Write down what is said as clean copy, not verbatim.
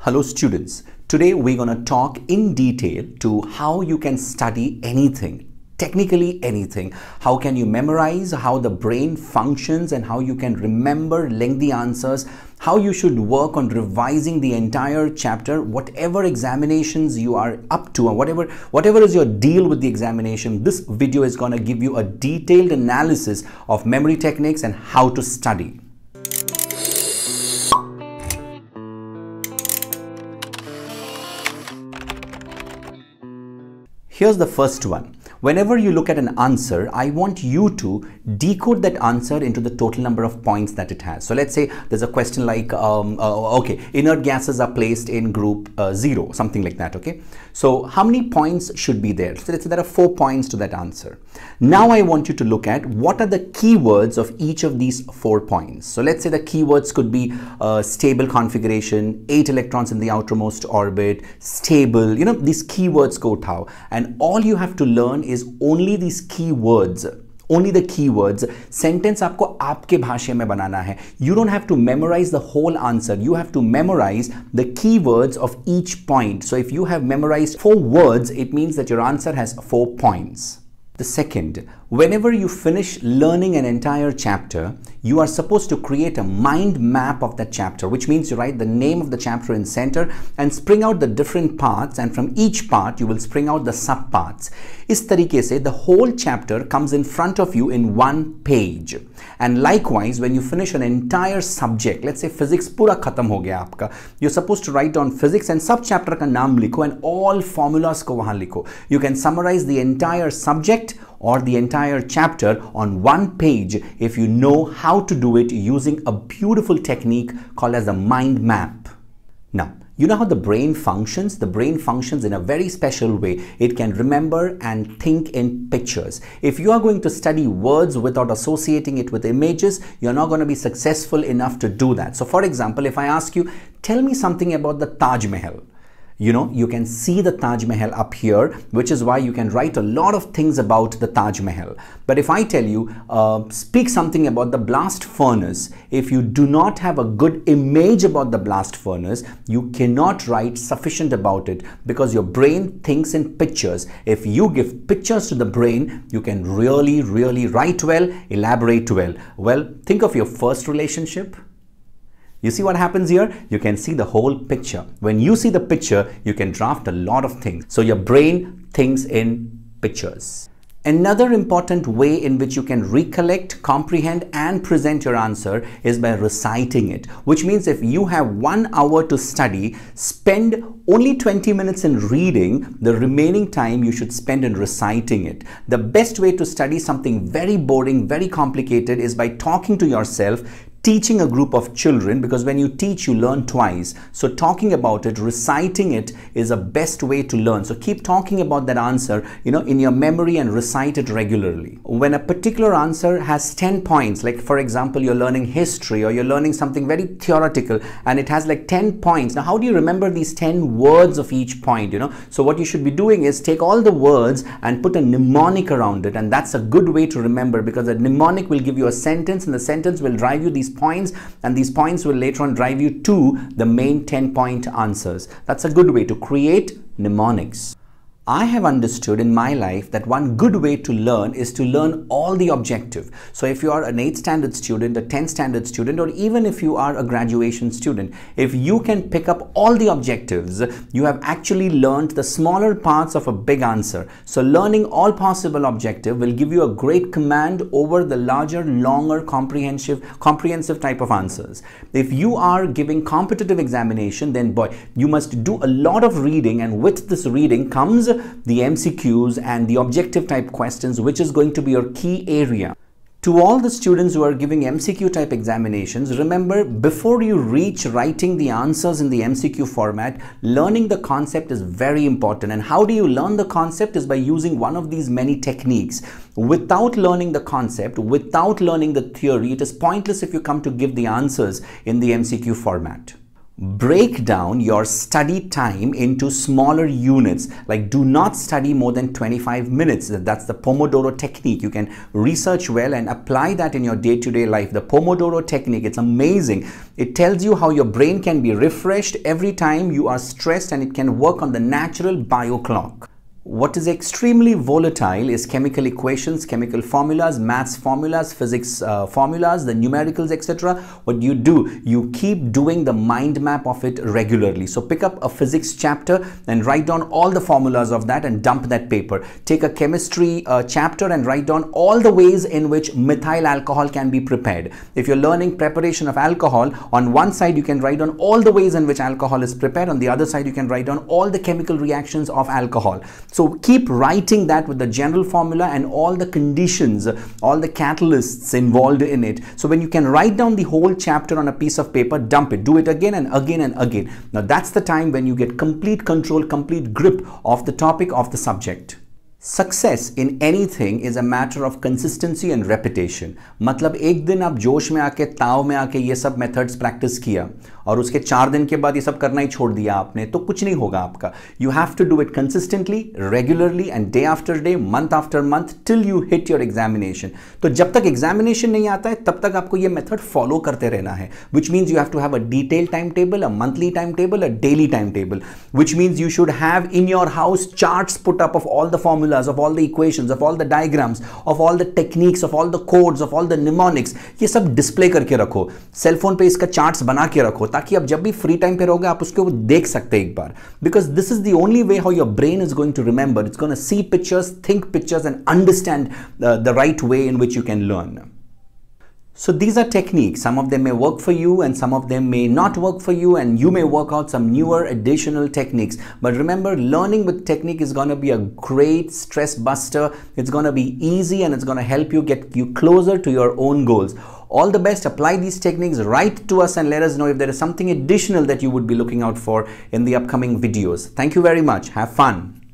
Hello students, today we're going to talk in detail to how you can study anything, technically anything. How can you memorize, how the brain functions and how you can remember lengthy answers, how you should work on revising the entire chapter, whatever examinations you are up to or whatever is your deal with the examination. This video is going to give you a detailed analysis of memory techniques and how to study. Here's the first one. Whenever you look at an answer, I want you to decode that answer into the total number of points that it has. So let's say there's a question like, inert gases are placed in group 0, something like that, okay? So how many points should be there? So let's say there are 4 points to that answer. Now I want you to look at what are the keywords of each of these 4 points. So let's say the keywords could be stable configuration, 8 electrons in the outermost orbit, stable, you know, these keywords go thao. And all you have to learn is only these keywords, only the keywords. Sentence aapko aapke bhashe mein banana hai. You don't have to memorize the whole answer. You have to memorize the keywords of each point. So if you have memorized 4 words, it means that your answer has 4 points. The second, whenever you finish learning an entire chapter, you are supposed to create a mind map of that chapter, which means you write the name of the chapter in center and spring out the different parts, and from each part you will spring out the subparts. Is tarike se the whole chapter comes in front of you in one page. And likewise, when you finish an entire subject, let's say physics pura khatam ho gaya aapka, you're supposed to write on physics and sub chapter ka naam likho and all formulas ko wahan likho. You can summarize the entire subject or the entire chapter on one page if you know how to do it using a beautiful technique called as a mind map. Now, you know how the brain functions? The brain functions in a very special way. It can remember and think in pictures. If you are going to study words without associating it with images, you're not going to be successful enough to do that. So for example, if I ask you, tell me something about the Taj Mahal. You know, you can see the Taj Mahal up here, which is why you can write a lot of things about the Taj Mahal. But if I tell you, speak something about the blast furnace, if you do not have a good image about the blast furnace, you cannot write sufficient about it because your brain thinks in pictures. If you give pictures to the brain, you can really write well, elaborate well. Well, think of your first relationship. You see what happens here? You can see the whole picture. When you see the picture, you can draft a lot of things. So your brain thinks in pictures. Another important way in which you can recollect, comprehend and present your answer is by reciting it, which means if you have 1 hour to study, spend only 20 minutes in reading, the remaining time you should spend in reciting it. The best way to study something very boring, very complicated is by talking to yourself, teaching a group of children, because when you teach, you learn twice. So talking about it, reciting it is a best way to learn. So keep talking about that answer, you know, in your memory and recite it regularly. When a particular answer has 10 points, like for example, you're learning history or you're learning something very theoretical and it has like 10 points. Now, how do you remember these 10 words of each point, you know? So what you should be doing is take all the words and put a mnemonic around it. And that's a good way to remember because the mnemonic will give you a sentence and the sentence will drive you these points, and these points will later on drive you to the main 10-point answers. That's a good way to create mnemonics. I have understood in my life that one good way to learn is to learn all the objective. So if you are an 8th standard student, a 10th standard student, or even if you are a graduation student, if you can pick up all the objectives, you have actually learned the smaller parts of a big answer. So learning all possible objective will give you a great command over the larger, longer, comprehensive type of answers. If you are giving competitive examination, then boy, you must do a lot of reading, and with this reading comes the MCQs and the objective type questions, which is going to be your key area. To all the students who are giving MCQ type examinations, remember, before you reach writing the answers in the MCQ format, learning the concept is very important. And how do you learn the concept is by using one of these many techniques. Without learning the concept, without learning the theory, it is pointless if you come to give the answers in the MCQ format. break down your study time into smaller units. Like, do not study more than 25 minutes. That's the Pomodoro technique. You can research well and apply that in your day-to-day life. The Pomodoro technique, it's amazing. It tells you how your brain can be refreshed every time you are stressed, and it can work on the natural bio clock. What is extremely volatile is chemical equations, chemical formulas, maths formulas, physics formulas, the numericals, etc. What do? You keep doing the mind map of it regularly. So pick up a physics chapter and write down all the formulas of that and dump that paper. Take a chemistry chapter and write down all the ways in which methyl alcohol can be prepared. If you're learning preparation of alcohol, on one side you can write down all the ways in which alcohol is prepared. On the other side you can write down all the chemical reactions of alcohol. So keep writing that with the general formula and all the conditions, all the catalysts involved in it. So when you can write down the whole chapter on a piece of paper, dump it. Do it again and again and again. Now that's the time when you get complete control, complete grip of the topic, of the subject. Success in anything is a matter of consistency and repetition. मतलब एक दिन आप जोश में आके ताव में आके ये सब methods practice किया और उसके चार दिन के बाद ये सब करना ही छोड़ दिया आपने, तो कुछ नहीं होगा आपका. You have to do it consistently, regularly and day after day, month after month till you hit your examination. तो जब तक examination नहीं आता है तब तक आपको ये method follow करते रहना है. Which means you have to have a detailed timetable, a monthly timetable, a daily timetable. Which means you should have in your house charts put up of all the formulas, of all the equations, of all the diagrams, of all the techniques, of all the codes, of all the mnemonics. ये सब display करके रखो, cell phone पे इसका charts बना के रखो, ताकि आप जब भी free time पे रहोगे आप उसको देख सकते हैं एक बार. Because this is the only way how your brain is going to remember. It's going to see pictures, think pictures and understand the right way in which you can learn. So these are techniques. Some of them may work for you and some of them may not work for you, and you may work out some newer additional techniques. But remember, learning with technique is going to be a great stress buster. It's going to be easy and it's going to help you get you closer to your own goals. All the best. Apply these techniques. Write to us and let us know if there is something additional that you would be looking out for in the upcoming videos. Thank you very much. Have fun.